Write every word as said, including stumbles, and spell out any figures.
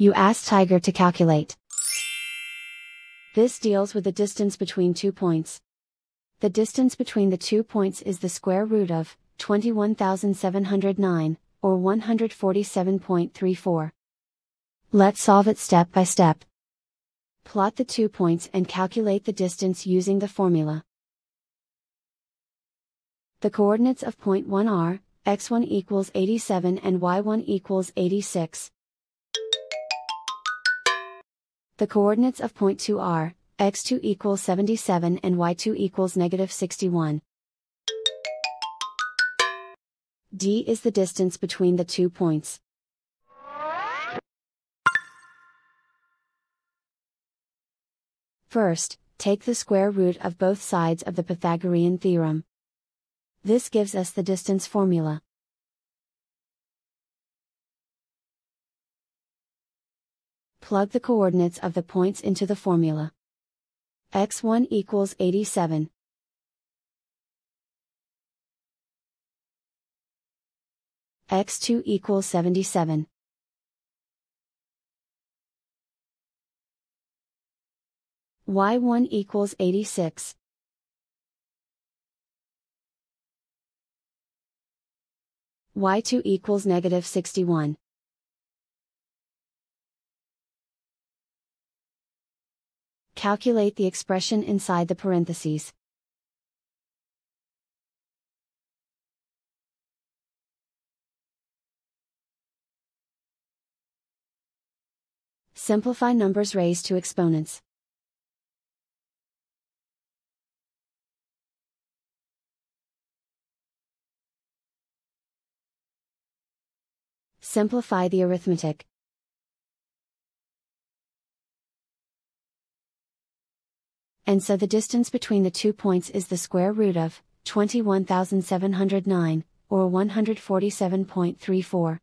you ask Tiger to calculate. This deals with the distance between two points. The distance between the two points is the square root of twenty-one thousand seven hundred nine, or one hundred forty-seven point three four. Let's solve it step by step. Plot the two points and calculate the distance using the formula. The coordinates of point one are x one equals eighty-seven and y one equals eighty-six. The coordinates of point two are x two equals seventy-seven and y two equals negative sixty-one. D is the distance between the two points. First, take the square root of both sides of the Pythagorean theorem. This gives us the distance formula. Plug the coordinates of the points into the formula. x one equals eighty-seven. x two equals seventy-seven. y one equals eighty-six. y two equals negative sixty-one. Calculate the expression inside the parentheses. Simplify numbers raised to exponents. Simplify the arithmetic. And so the distance between the two points is the square root of twenty-one thousand seven hundred nine, or one hundred forty-seven point three four.